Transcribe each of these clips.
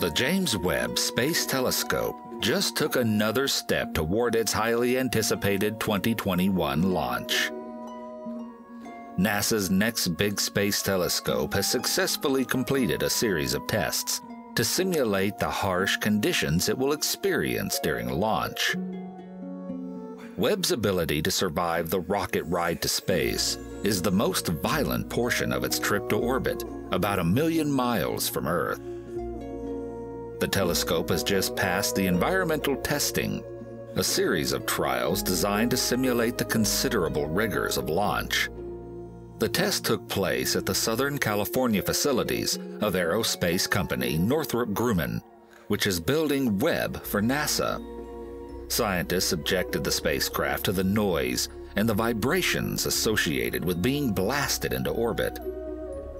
The James Webb Space Telescope just took another step toward its highly anticipated 2021 launch. NASA's next big space telescope has successfully completed a series of tests to simulate the harsh conditions it will experience during launch. Webb's ability to survive the rocket ride to space is the most violent portion of its trip to orbit, about 1 million miles from Earth. The telescope has just passed the environmental testing, a series of trials designed to simulate the considerable rigors of launch. The test took place at the Southern California facilities of aerospace company Northrop Grumman, which is building Webb for NASA. Scientists subjected the spacecraft to the noise and the vibrations associated with being blasted into orbit.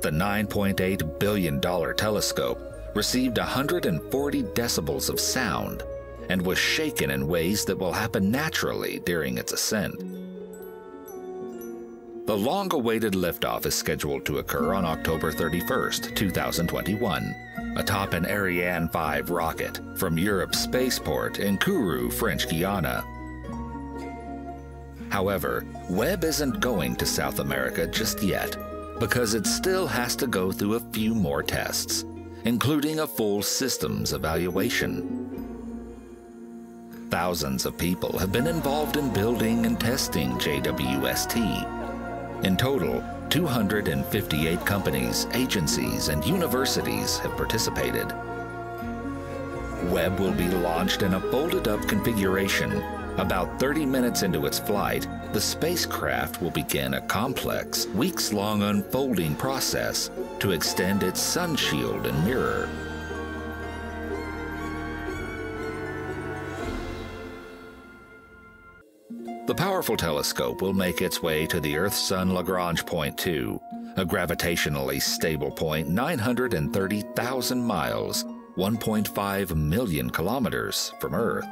The $9.8 billion telescope received 140 decibels of sound and was shaken in ways that will happen naturally during its ascent. The long-awaited liftoff is scheduled to occur on October 31st, 2021, atop an Ariane 5 rocket from Europe's spaceport in Kourou, French Guiana. However, Webb isn't going to South America just yet because it still has to go through a few more tests, including a full systems evaluation. Thousands of people have been involved in building and testing JWST. In total, 258 companies, agencies, and universities have participated. Webb will be launched in a folded-up configuration. About 30 minutes into its flight, the spacecraft will begin a complex, weeks-long unfolding process to extend its sun shield and mirror. The powerful telescope will make its way to the Earth-Sun Lagrange Point 2, a gravitationally stable point 930,000 miles, 1.5 million kilometers from Earth.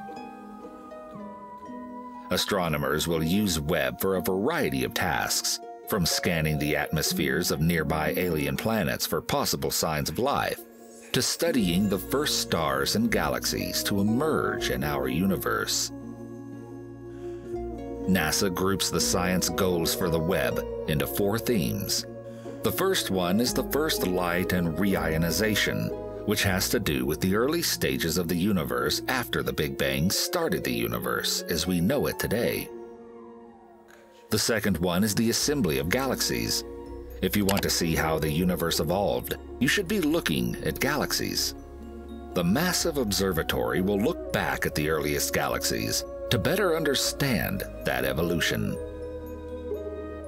Astronomers will use Webb for a variety of tasks, from scanning the atmospheres of nearby alien planets for possible signs of life, to studying the first stars and galaxies to emerge in our universe. NASA groups the science goals for the Webb into 4 themes. The first one is the first light and reionization, which has to do with the early stages of the universe after the Big Bang started the universe as we know it today. The second one is the assembly of galaxies. If you want to see how the universe evolved, you should be looking at galaxies. The massive observatory will look back at the earliest galaxies to better understand that evolution.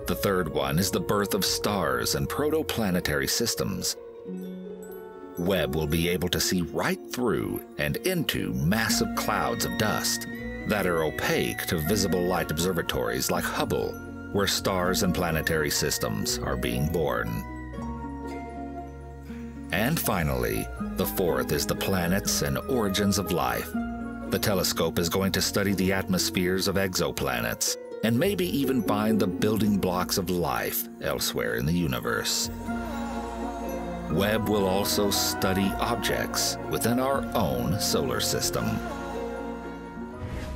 The third one is the birth of stars and protoplanetary systems. Webb will be able to see right through and into massive clouds of dust that are opaque to visible light observatories like Hubble, where stars and planetary systems are being born. And finally, the fourth is the planets and origins of life. The telescope is going to study the atmospheres of exoplanets and maybe even find the building blocks of life elsewhere in the universe. Webb will also study objects within our own solar system.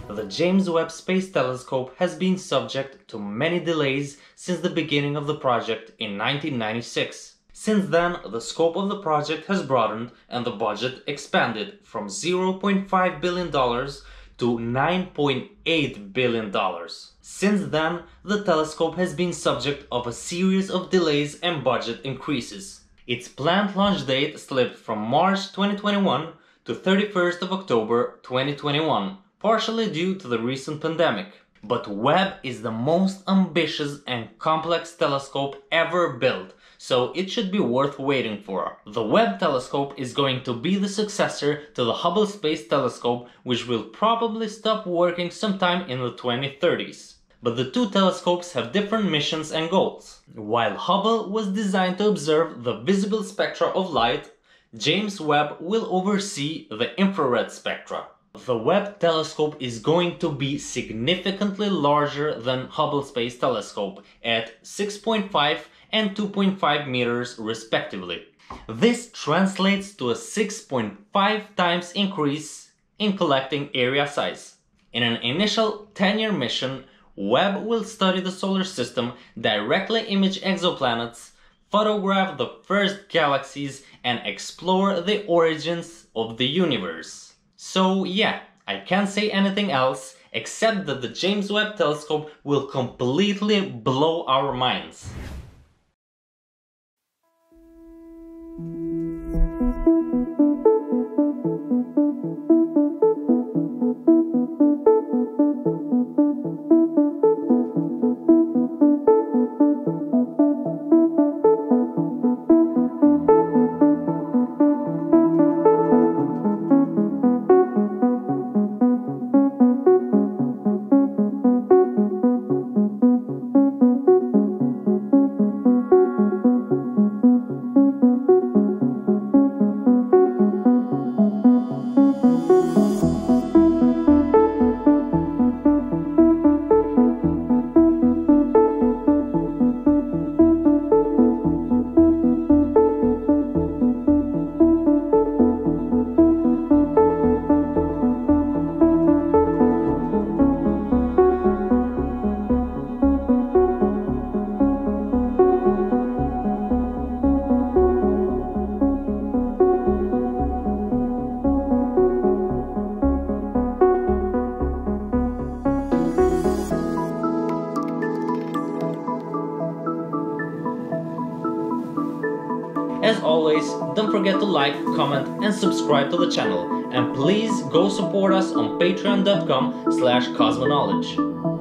The James Webb Space Telescope has been subject to many delays since the beginning of the project in 1996. Since then, the scope of the project has broadened and the budget expanded from $0.5 billion to $9.8 billion. Since then, the telescope has been subject of a series of delays and budget increases. Its planned launch date slipped from March 2021 to 31st of October 2021, partially due to the recent pandemic. But Webb is the most ambitious and complex telescope ever built, so it should be worth waiting for. The Webb telescope is going to be the successor to the Hubble Space Telescope, which will probably stop working sometime in the 2030s. But the two telescopes have different missions and goals. While Hubble was designed to observe the visible spectra of light, James Webb will oversee the infrared spectra. The Webb telescope is going to be significantly larger than Hubble Space Telescope at 6.5 and 2.5 meters respectively. This translates to a 6.5 times increase in collecting area size. In an initial 10-year mission, Webb will study the solar system, directly image exoplanets, photograph the first galaxies, and explore the origins of the universe. So yeah, I can't say anything else except that the James Webb Telescope will completely blow our minds. As always, don't forget to like, comment and subscribe to the channel, and please go support us on patreon.com/CosmoKnowledge.